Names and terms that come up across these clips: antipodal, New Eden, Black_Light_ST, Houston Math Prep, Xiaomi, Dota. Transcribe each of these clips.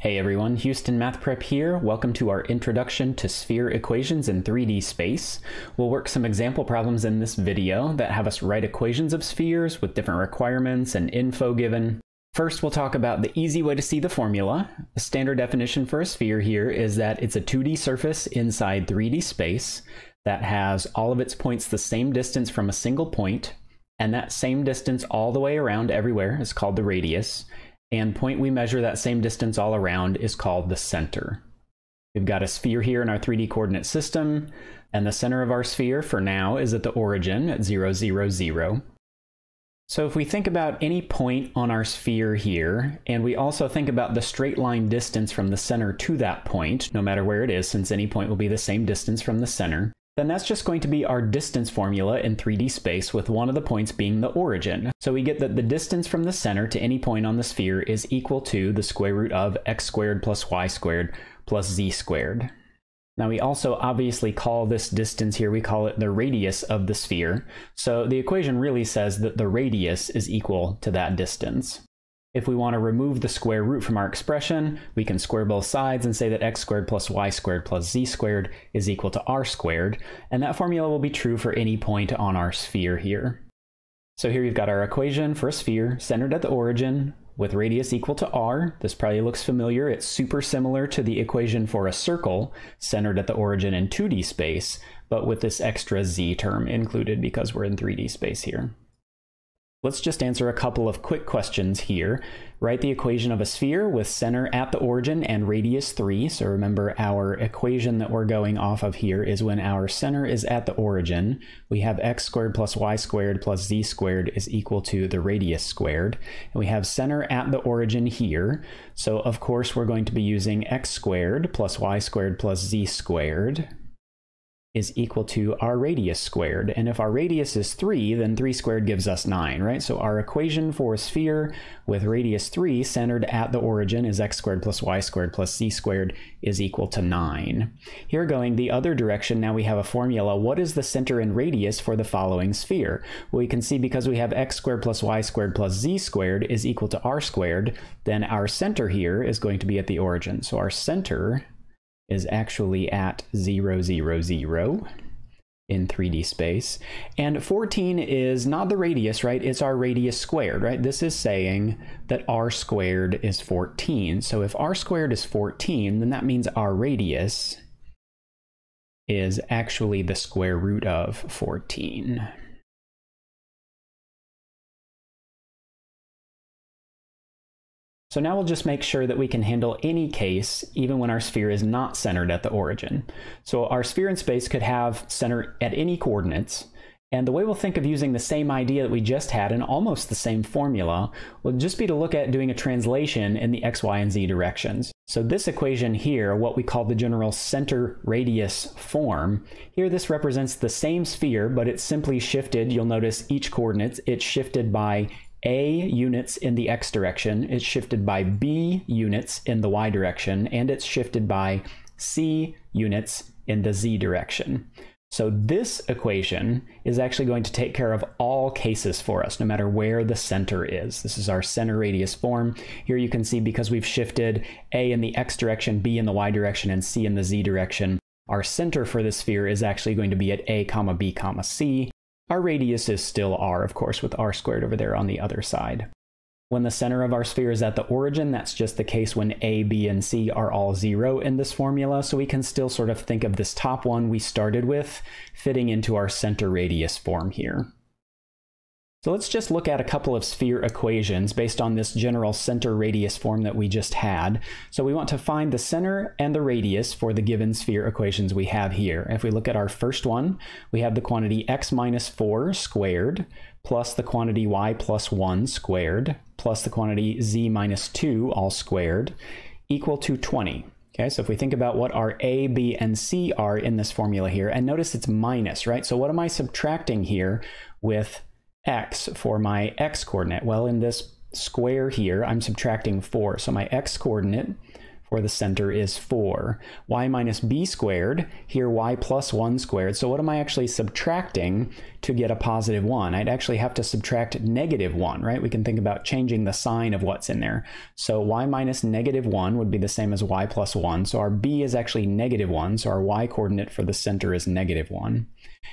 Hey everyone, Houston Math Prep here. Welcome to our introduction to sphere equations in 3D space. We'll work some example problems in this video that have us write equations of spheres with different requirements and info given. First, we'll talk about the easy way to see the formula. The standard definition for a sphere here is that it's a 2D surface inside 3D space that has all of its points the same distance from a single point, and that same distance all the way around everywhere is called the radius. And point we measure that same distance all around is called the center. We've got a sphere here in our 3D coordinate system, and the center of our sphere for now is at the origin at 0, 0, 0. So if we think about any point on our sphere here, and we also think about the straight line distance from the center to that point, no matter where it is, since any point will be the same distance from the center, then that's just going to be our distance formula in 3D space, with one of the points being the origin. So we get that the distance from the center to any point on the sphere is equal to the square root of x squared plus y squared plus z squared. Now we also obviously call this distance here, we call it the radius of the sphere. So the equation really says that the radius is equal to that distance. If we want to remove the square root from our expression, we can square both sides and say that x squared plus y squared plus z squared is equal to r squared, and that formula will be true for any point on our sphere here. So here you've got our equation for a sphere centered at the origin with radius equal to r. This probably looks familiar. It's super similar to the equation for a circle centered at the origin in 2D space, but with this extra z term included because we're in 3D space here. Let's just answer a couple of quick questions here. Write the equation of a sphere with center at the origin and radius 3. So remember, our equation that we're going off of here is when our center is at the origin, we have x squared plus y squared plus z squared is equal to the radius squared. And we have center at the origin here. So of course, we're going to be using x squared plus y squared plus z squared is equal to our radius squared. And if our radius is 3, then 3 squared gives us 9, right? So our equation for a sphere with radius 3 centered at the origin is x squared plus y squared plus z squared is equal to 9. Here going the other direction, now we have a formula. What is the center and radius for the following sphere? Well, we can see because we have x squared plus y squared plus z squared is equal to r squared, then our center here is going to be at the origin. So our center is actually at 0, 0, 0 in 3D space. And 14 is not the radius, right? It's our radius squared, right? This is saying that r squared is 14. So if r squared is 14, then that means our radius is actually the square root of 14. So now we'll just make sure that we can handle any case, even when our sphere is not centered at the origin. So our sphere in space could have center at any coordinates. And the way we'll think of using the same idea that we just had in almost the same formula would just be to look at doing a translation in the x, y, and z directions. So this equation here, what we call the general center radius form, here this represents the same sphere, but it's simply shifted. You'll notice each coordinate, it's shifted by A units in the x direction, it's shifted by B units in the y direction, and it's shifted by C units in the z direction. So this equation is actually going to take care of all cases for us, no matter where the center is. This is our center radius form. Here you can see because we've shifted A in the x direction, B in the y direction, and C in the z direction, our center for the sphere is actually going to be at A, B, C. Our radius is still r, of course, with r squared over there on the other side. When the center of our sphere is at the origin, that's just the case when a, b, and c are all 0 in this formula, so we can still sort of think of this top one we started with fitting into our center radius form here. So let's just look at a couple of sphere equations based on this general center radius form that we just had. So we want to find the center and the radius for the given sphere equations we have here. If we look at our first one, we have the quantity x minus 4 squared plus the quantity y plus 1 squared plus the quantity z minus 2 all squared equal to 20. Okay, so if we think about what our a, b, and c are in this formula here, and notice it's minus, right? So what am I subtracting here with x for my x coordinate? Well, in this square here, I'm subtracting 4. So my x coordinate for the center is 4. Y minus b squared, here y plus 1 squared. So what am I actually subtracting to get a positive 1? I'd actually have to subtract negative 1, right? We can think about changing the sign of what's in there. So y minus negative 1 would be the same as y plus 1. So our b is actually negative 1. So our y coordinate for the center is negative 1.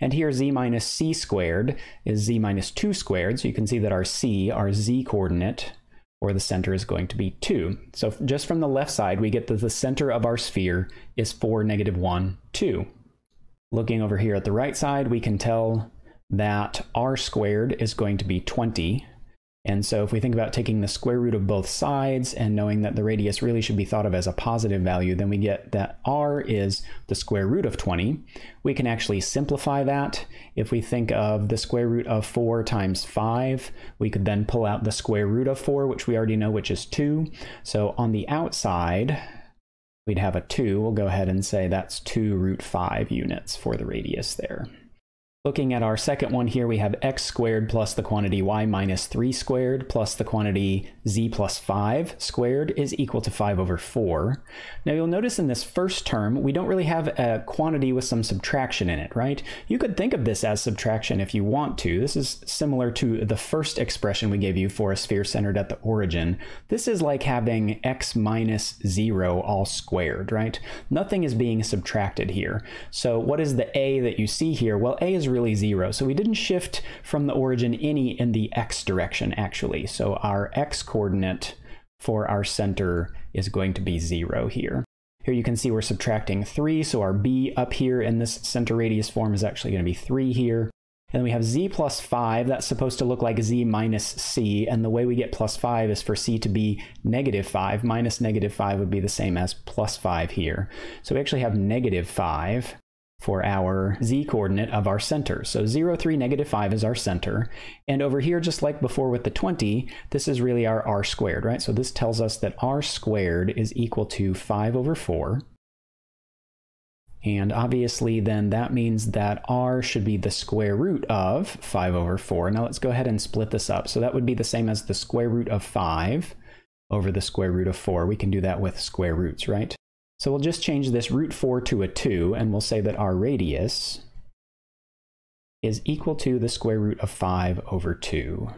And here z minus c squared is z minus 2 squared. So you can see that our c, our z coordinate, or the center is going to be 2. So just from the left side, we get that the center of our sphere is 4, negative 1, 2. Looking over here at the right side, we can tell that r squared is going to be 20. And so if we think about taking the square root of both sides and knowing that the radius really should be thought of as a positive value, then we get that r is the square root of 20. We can actually simplify that. If we think of the square root of 4 times 5, we could then pull out the square root of 4, which we already know, which is 2. So on the outside, we'd have a 2. We'll go ahead and say that's 2 root 5 units for the radius there. Looking at our second one here, we have x squared plus the quantity y minus 3 squared plus the quantity z plus 5 squared is equal to 5 over 4. Now you'll notice in this first term, we don't really have a quantity with some subtraction in it, right? You could think of this as subtraction if you want to. This is similar to the first expression we gave you for a sphere centered at the origin. This is like having x minus 0 all squared, right? Nothing is being subtracted here. So what is the a that you see here? Well, a is really 0. So we didn't shift from the origin any in the x direction actually. So our x coordinate for our center is going to be 0 here. Here you can see we're subtracting 3. So our b up here in this center radius form is actually going to be 3 here. And then we have z plus 5. That's supposed to look like z minus c. And the way we get plus 5 is for c to be negative 5. Minus negative 5 would be the same as plus 5 here. So we actually have negative 5 for our z-coordinate of our center. So 0, 3, negative 5 is our center. And over here, just like before with the 20, this is really our r squared, right? So this tells us that r squared is equal to 5 over 4. And obviously then that means that r should be the square root of 5 over 4. Now let's go ahead and split this up. So that would be the same as the square root of 5 over the square root of 4. We can do that with square roots, right? So we'll just change this root 4 to a 2, and we'll say that our radius is equal to the square root of 5 over 2.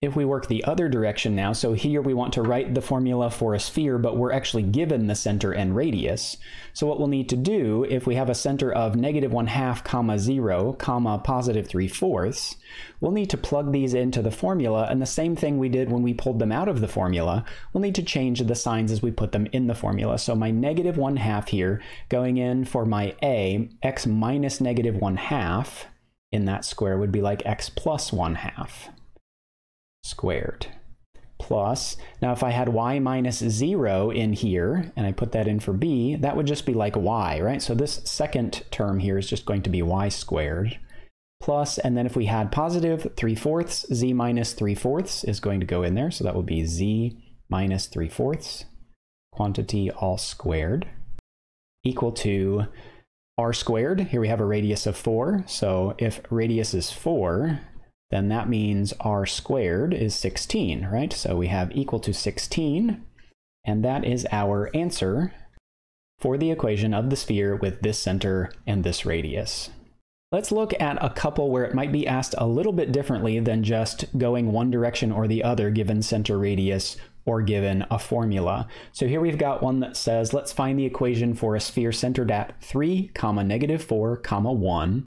If we work the other direction now, so here we want to write the formula for a sphere, but we're actually given the center and radius. So what we'll need to do, if we have a center of negative 1/2, comma 0, comma positive 3/4, we'll need to plug these into the formula, and the same thing we did when we pulled them out of the formula, we'll need to change the signs as we put them in the formula. So my negative 1/2 here, going in for my a, x minus negative 1/2 in that square would be like x plus 1/2. Squared plus, now if I had y minus 0 in here and I put that in for b, that would just be like y, right? So this second term here is just going to be y squared plus, and then if we had positive 3/4, z minus 3/4 is going to go in there, so that would be z minus 3/4 quantity all squared equal to r squared. Here we have a radius of 4, so if radius is 4, then that means r squared is 16, right? So we have equal to 16, and that is our answer for the equation of the sphere with this center and this radius. Let's look at a couple where it might be asked a little bit differently than just going one direction or the other given center radius or given a formula. So here we've got one that says, let's find the equation for a sphere centered at 3, comma, negative 4, comma 1.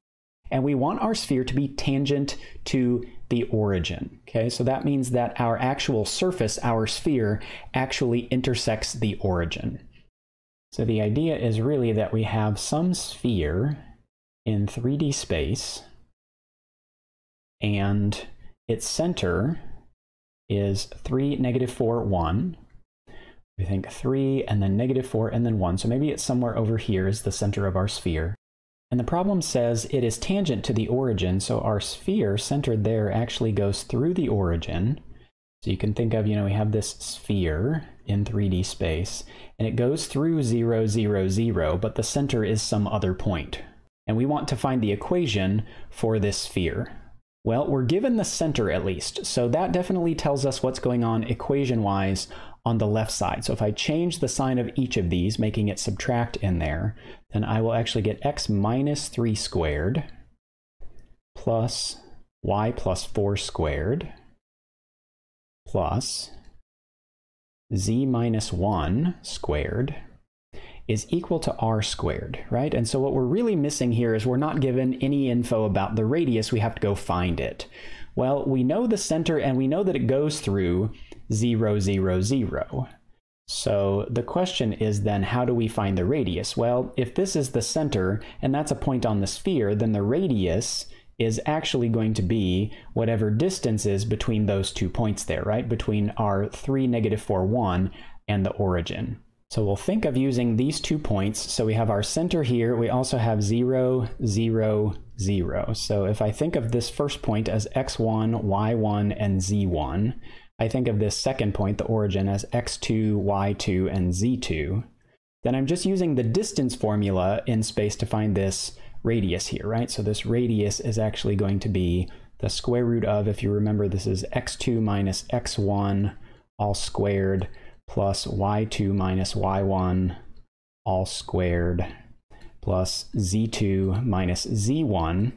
And we want our sphere to be tangent to the origin, okay? So that means that our actual surface, our sphere, actually intersects the origin. So the idea is really that we have some sphere in 3D space, and its center is 3, negative 4, 1. We think 3, and then negative 4, and then 1. So maybe it's somewhere over here is the center of our sphere. And the problem says it is tangent to the origin, so our sphere centered there actually goes through the origin. So you can think of, you know, we have this sphere in 3D space, and it goes through 0, 0, 0, but the center is some other point. And we want to find the equation for this sphere. Well, we're given the center at least, so that definitely tells us what's going on equation-wise on the left side. So if I change the sign of each of these, making it subtract in there, then I will actually get x minus 3 squared plus y plus 4 squared plus z minus 1 squared is equal to r squared, right? And so what we're really missing here is we're not given any info about the radius. We have to go find it. Well, we know the center and we know that it goes through 0, 0, 0. So the question is then, how do we find the radius? Well, if this is the center and that's a point on the sphere, then the radius is actually going to be whatever distance is between those two points there, right? Between our 3, negative 4, 1 and the origin. So we'll think of using these two points. So we have our center here. We also have 0, 0, 0. So if I think of this first point as x1, y1, and z1, I think of this second point, the origin, as x2, y2, and z2. Then I'm just using the distance formula in space to find this radius here, right? So this radius is actually going to be the square root of, if you remember, this is x2 minus x1 all squared plus y2 minus y1 all squared plus z2 minus z1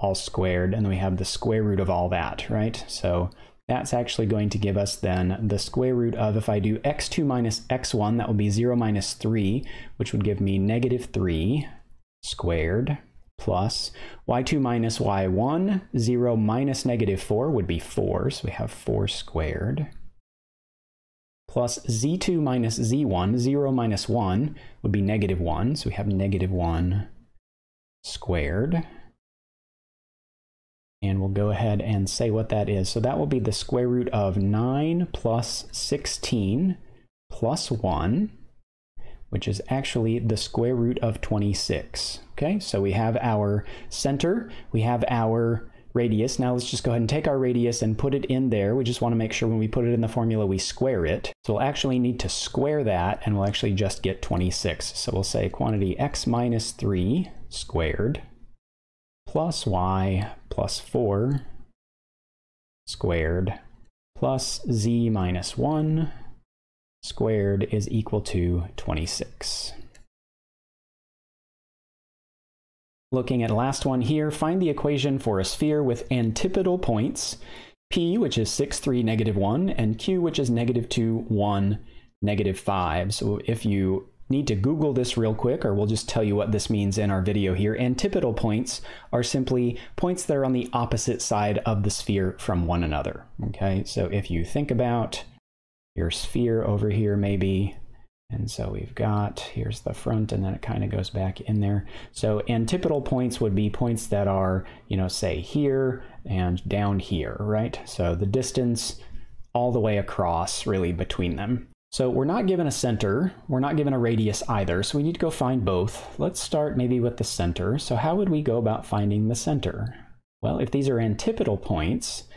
all squared, and then we have the square root of all that, right? So that's actually going to give us then the square root of, if I do x2 minus x1, that will be 0 minus 3, which would give me negative 3 squared plus y2 minus y1, 0 minus negative 4 would be 4, so we have 4 squared, plus z2 minus z1, 0 minus 1 would be negative 1, so we have negative 1 squared. And we'll go ahead and say what that is. So that will be the square root of 9 plus 16 plus 1, which is actually the square root of 26. Okay, so we have our center, we have our radius. Now let's just go ahead and take our radius and put it in there. We just want to make sure when we put it in the formula we square it. So we'll actually need to square that, and we'll actually just get 26. So we'll say quantity x minus 3 squared plus y plus 4 squared plus z minus 1 squared is equal to 26. Looking at last one here, find the equation for a sphere with antipodal points, P, which is 6, 3, negative 1, and Q, which is negative 2, 1, negative 5. So if you need to Google this real quick, or we'll just tell you what this means in our video here, antipodal points are simply points that are on the opposite side of the sphere from one another. Okay, so if you think about your sphere over here maybe, and so we've got, here's the front, and then it kind of goes back in there. So antipodal points would be points that are, you know, say here and down here, right? So the distance all the way across really between them. So we're not given a center, we're not given a radius either, so we need to go find both. Let's start maybe with the center. So how would we go about finding the center? Well, if these are antipodal points,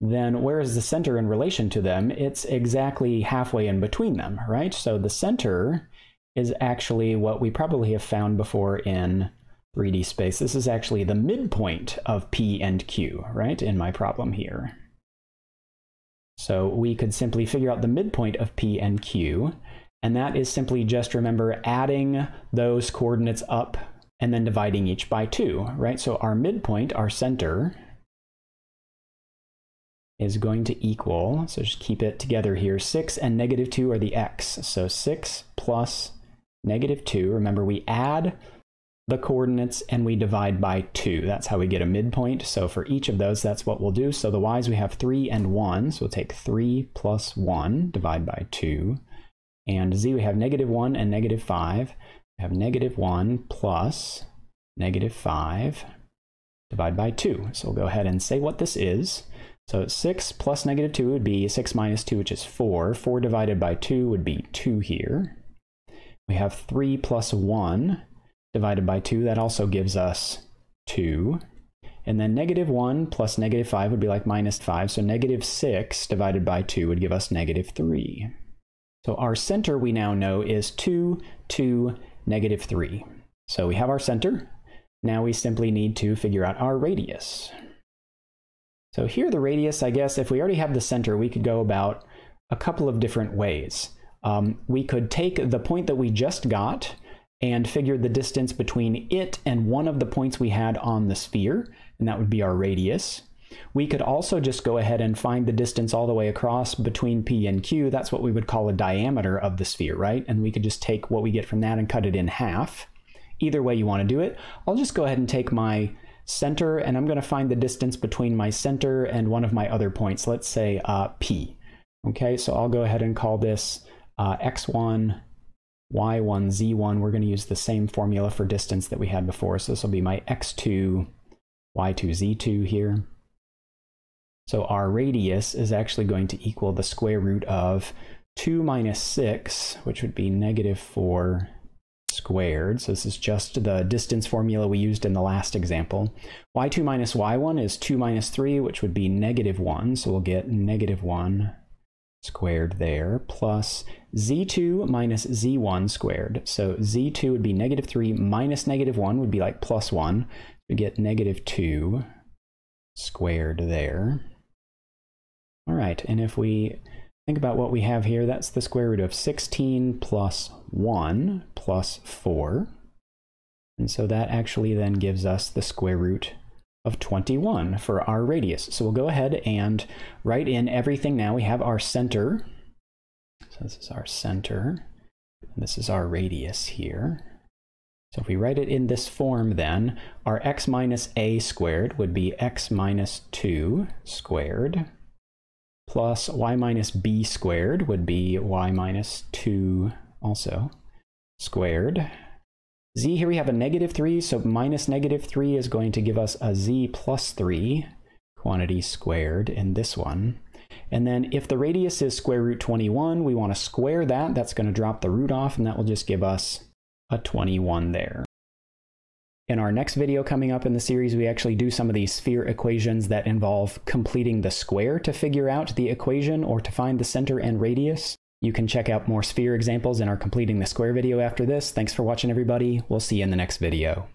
then where is the center in relation to them? It's exactly halfway in between them, right? So the center is actually what we probably have found before in 3D space. This is actually the midpoint of P and Q, right, in my problem here. So we could simply figure out the midpoint of P and Q, and that is simply just, remember, adding those coordinates up and then dividing each by 2, right? So our midpoint, our center, is going to equal, so just keep it together here, 6 and negative 2 are the x. So 6 plus negative 2, remember we add the coordinates and we divide by 2. That's how we get a midpoint. So for each of those, that's what we'll do. So the y's, we have 3 and 1, so we'll take 3 plus 1, divide by 2. And z, we have negative 1 and negative 5. We have negative 1 plus negative 5, divide by 2. So we'll go ahead and say what this is. So 6 plus negative 2 would be 6 minus 2, which is 4. 4 divided by 2 would be 2 here. We have 3 plus 1 divided by 2. That also gives us 2. And then negative 1 plus negative 5 would be like minus 5. So negative 6 divided by 2 would give us negative 3. So our center, we now know, is 2, 2, negative 3. So we have our center. Now we simply need to figure out our radius. So here the radius, I guess, if we already have the center, we could go about a couple of different ways. We could take the point that we just got and figure the distance between it and one of the points we had on the sphere, and that would be our radius. We could also just go ahead and find the distance all the way across between P and Q. That's what we would call a diameter of the sphere, right? And we could just take what we get from that and cut it in half. Either way you want to do it. I'll just go ahead and take my center, and I'm going to find the distance between my center and one of my other points. Let's say P. Okay, so I'll go ahead and call this X1, Y1, Z1. We're going to use the same formula for distance that we had before. So this will be my X2, Y2, Z2 here. So our radius is actually going to equal the square root of 2 minus 6, which would be negative 4 squared. So this is just the distance formula we used in the last example. Y2 minus Y1 is 2 minus 3, which would be negative 1. So we'll get negative 1 squared there, plus Z2 minus Z1 squared. So Z2 would be negative 3 minus negative 1 would be like plus 1. We get negative 2 squared there. All right, and if we think about what we have here, that's the square root of 16 plus 1 plus 4. And so that actually then gives us the square root of 21 for our radius. So we'll go ahead and write in everything now. We have our center. So this is our center. And this is our radius here. So if we write it in this form then, our x minus a squared would be x minus 2 squared, plus y minus b squared would be y minus 2 also squared. Z here we have a negative 3, so minus negative 3 is going to give us a z plus 3 quantity squared in this one. And then if the radius is square root 21, we want to square that. That's going to drop the root off, and that will just give us a 21 there. In our next video coming up in the series, we actually do some of these sphere equations that involve completing the square to figure out the equation or to find the center and radius. You can check out more sphere examples in our completing the square video after this. Thanks for watching, everybody. We'll see you in the next video.